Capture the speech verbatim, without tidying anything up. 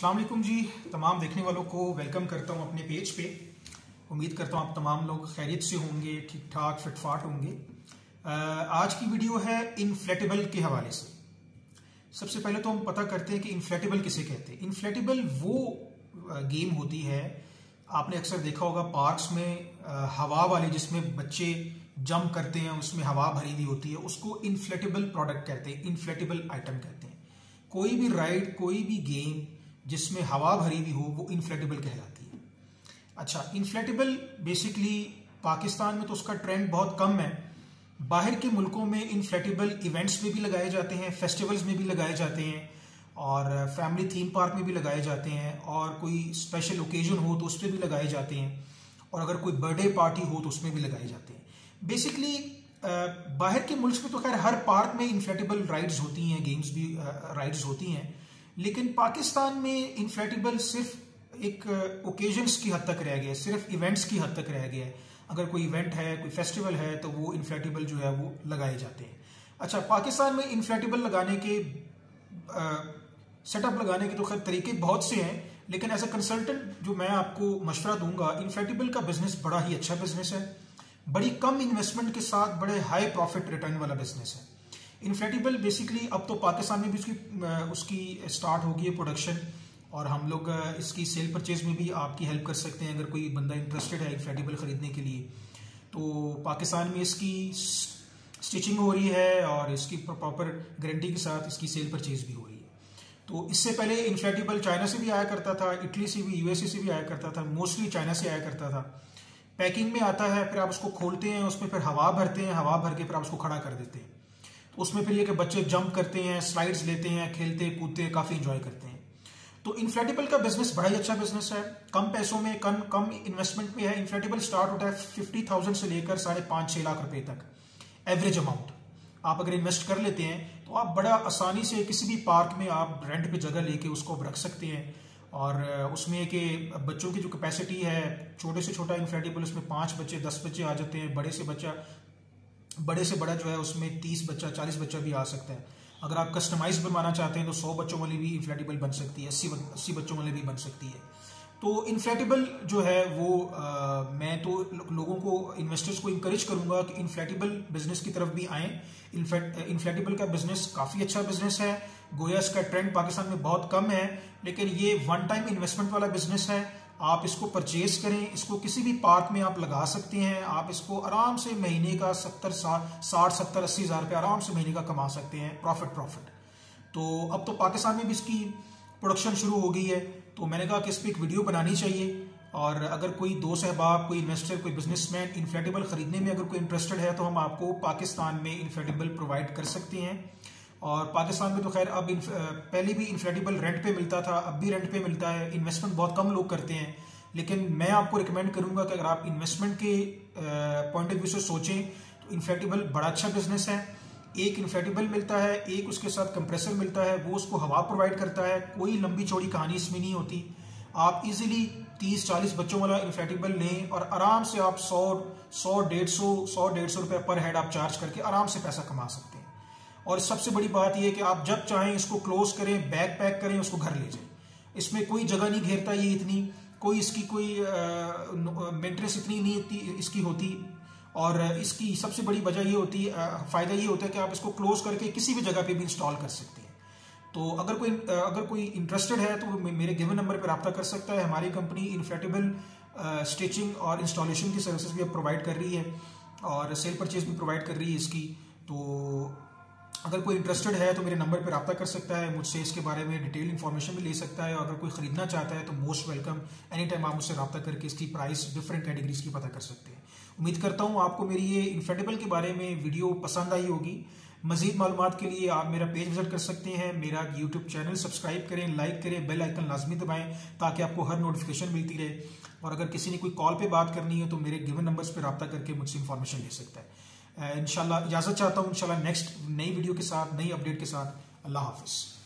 अस्सलाम वालेकुम जी, तमाम देखने वालों को वेलकम करता हूँ अपने पेज पे। उम्मीद करता हूँ आप तमाम लोग खैरियत से होंगे, ठीक ठाक फिटफाट होंगे। आज की वीडियो है इनफ्लेटेबल के हवाले से। सबसे पहले तो हम पता करते हैं कि इनफ्लेटेबल किसे कहते हैं। इनफ्लेटेबल वो गेम होती है, आपने अक्सर देखा होगा पार्क्स में हवा वाले, जिसमें बच्चे जंप करते हैं, उसमें हवा भरी हुई होती है, उसको इनफ्लेटेबल प्रोडक्ट कहते हैं, इनफ्लेटेबल आइटम कहते हैं। कोई भी राइड, कोई भी गेम जिसमें हवा भरी हुई हो वो इनफ्लेटेबल कहलाती है। अच्छा, इनफ्लेटेबल बेसिकली पाकिस्तान में तो उसका ट्रेंड बहुत कम है, बाहर के मुल्कों में इनफ्लेटेबल इवेंट्स में भी लगाए जाते हैं, फेस्टिवल्स में भी लगाए जाते हैं और फैमिली थीम पार्क में भी लगाए जाते हैं, और कोई स्पेशल ओकेजन हो तो उस पर भी लगाए जाते हैं, और अगर कोई बर्थडे पार्टी हो तो उसमें भी लगाए जाते हैं। बेसिकली बाहर के मुल्क में तो खैर हर पार्क में इनफ्लेटेबल राइड्स होती हैं, गेम्स भी राइड्स होती हैं, लेकिन पाकिस्तान में इनफ्लेटेबल सिर्फ एक ओकेजन्स की हद तक रह गया है, सिर्फ इवेंट्स की हद तक रह गया है। अगर कोई इवेंट है, कोई फेस्टिवल है, तो वो इनफ्लेटेबल जो है वो लगाए जाते हैं। अच्छा, पाकिस्तान में इनफ्लेटेबल लगाने के सेटअप लगाने के तो खैर तरीके बहुत से हैं, लेकिन एज ए कंसल्टेंट जो मैं आपको मशवरा दूंगा, इनफ्लेटेबल का बिजनेस बड़ा ही अच्छा बिजनेस है, बड़ी कम इन्वेस्टमेंट के साथ बड़े हाई प्रॉफिट रिटर्न वाला बिजनेस है। इनफ्लेटेबल बेसिकली अब तो पाकिस्तान में भी उसकी उसकी स्टार्ट हो गई है प्रोडक्शन, और हम लोग इसकी सेल परचेज में भी आपकी हेल्प कर सकते हैं। अगर कोई बंदा इंटरेस्टेड है इनफ्लेटेबल ख़रीदने के लिए, तो पाकिस्तान में इसकी स्टिचिंग हो रही है और इसकी प्रॉपर गारंटी के साथ इसकी सेल परचेज भी हो रही है। तो इससे पहले इनफ्लेटेबल चाइना से भी आया करता था, इटली से भी, यूएसए से भी आया करता था, मोस्टली चाइना से आया करता था। पैकिंग में आता है, फिर आप उसको खोलते हैं, उसमें फिर हवा भरते हैं, हवा भर के फिर आप उसको खड़ा कर देते हैं, उसमें फिर ये कि बच्चे जंप करते हैं, स्लाइड्स लेते हैं, खेलते कूदते काफ़ी इंजॉय करते हैं। तो इनफ्लेटेबल का बिजनेस बड़ा ही अच्छा बिजनेस है, कम पैसों में, कम कम इन्वेस्टमेंट में है। इनफ्लेटेबल स्टार्ट होता है फिफ्टी थाउजेंड से लेकर साढ़े पाँच छः लाख रुपए तक एवरेज अमाउंट। आप अगर इन्वेस्ट कर लेते हैं तो आप बड़ा आसानी से किसी भी पार्क में आप रेंट पे जगह लेके उसको आप रख सकते हैं, और उसमें कि बच्चों की जो कैपेसिटी है, छोटे से छोटा इनफ्लेटेबल उसमें पाँच बच्चे दस बच्चे आ जाते हैं, बड़े से बच्चा बड़े से बड़ा जो है उसमें तीस बच्चा चालीस बच्चा भी आ सकता है। अगर आप कस्टमाइज बनवाना चाहते हैं तो सौ बच्चों वाली भी इनफ्लेटेबल बन सकती है, अस्सी अस्सी बच्चों वाली भी बन सकती है। तो इनफ्लेटेबल जो है वो आ, मैं तो लोगों को, इन्वेस्टर्स को इंकरेज करूंगा कि इनफ्लेटेबल बिजनेस की तरफ भी आएँ। इनफ्लेटेबल का बिजनेस काफ़ी अच्छा बिजनेस है, गोया इसका ट्रेंड पाकिस्तान में बहुत कम है, लेकिन ये वन टाइम इन्वेस्टमेंट वाला बिजनेस है। आप इसको परचेज करें, इसको किसी भी पार्क में आप लगा सकते हैं, आप इसको आराम से महीने का सत्तर साठ सत्तर अस्सी हज़ार रुपये आराम से महीने का कमा सकते हैं, प्रॉफिट प्रॉफिट तो अब तो पाकिस्तान में भी इसकी प्रोडक्शन शुरू हो गई है, तो मैंने कहा कि इस पर एक वीडियो बनानी चाहिए। और अगर कोई दोस्त अहबाब, कोई इन्वेस्टर, कोई बिजनेसमैन इनफ्लेटेबल ख़रीदने में अगर कोई इंटरेस्टेड है, तो हम आपको पाकिस्तान में इनफ्लेटेबल प्रोवाइड कर सकते हैं। और पाकिस्तान में तो खैर अब पहले भी इनफ्लेटेबल रेंट पे मिलता था, अब भी रेंट पे मिलता है, इन्वेस्टमेंट बहुत कम लोग करते हैं, लेकिन मैं आपको रिकमेंड करूंगा कि अगर आप इन्वेस्टमेंट के पॉइंट ऑफ व्यू से सोचें तो इनफ्लेटेबल बड़ा अच्छा बिजनेस है। एक इनफ्लेटेबल मिलता है, एक उसके साथ कंप्रेसर मिलता है, वो उसको हवा प्रोवाइड करता है, कोई लंबी चौड़ी कहानी इसमें नहीं होती। आप इजीली तीस चालीस बच्चों वाला इनफ्लेटेबल लें और आराम से आप सौ सौ डेढ़ सौ सौ डेढ़ सौ रुपये पर हेड आप चार्ज करके आराम से पैसा कमा सकते हैं। और सबसे बड़ी बात यह है कि आप जब चाहें इसको क्लोज करें, बैग पैक करें, उसको घर ले जाएं, इसमें कोई जगह नहीं घेरता ये, इतनी कोई इसकी कोई मेंटेनेंस इतनी नहीं इसकी होती। और इसकी सबसे बड़ी वजह ये होती है, फ़ायदा ये होता है कि आप इसको क्लोज करके किसी भी जगह पे भी इंस्टॉल कर सकते हैं। तो अगर कोई अगर कोई इंटरेस्टेड है तो मेरे गिवन नंबर पर रब्ता कर सकता है। हमारी कंपनी इनफ्लेटेबल स्टिचिंग और इंस्टॉलेशन की सर्विसेज भी प्रोवाइड कर रही है, और सेल परचेज भी प्रोवाइड कर रही है इसकी। तो अगर कोई इंटरेस्टेड है तो मेरे नंबर पर रब्ता कर सकता है, मुझसे इसके बारे में डिटेल इन्फॉर्मेशन भी ले सकता है, और अगर कोई ख़रीदना चाहता है तो मोस्ट वेलकम, एनी टाइम आप मुझसे रब्ता करके इसकी प्राइस डिफरेंट कैटेगरीज की पता कर सकते हैं। उम्मीद करता हूँ आपको मेरी ये इनफ्लेटेबल के बारे में वीडियो पसंद आई होगी। मज़ीद मालूमात के लिए आप मेरा पेज विजिट कर सकते हैं, मेरा यूट्यूब चैनल सब्सक्राइब करें, लाइक करें, बेल आइकन लाजमी दबाएँ ताकि आपको हर नोटिफिकेशन मिलती रहे। और अगर किसी ने कोई कॉल पर बात करनी हो तो मेरे गिवन नंबर्स पर रब्ता करके मुझसे इन्फॉर्मेशन ले सकता है। इंशाल्लाह इजाज़त चाहता हूँ, इंशाल्लाह नेक्स्ट नई वीडियो के साथ, नई अपडेट के साथ। अल्लाह हाफ़िज़।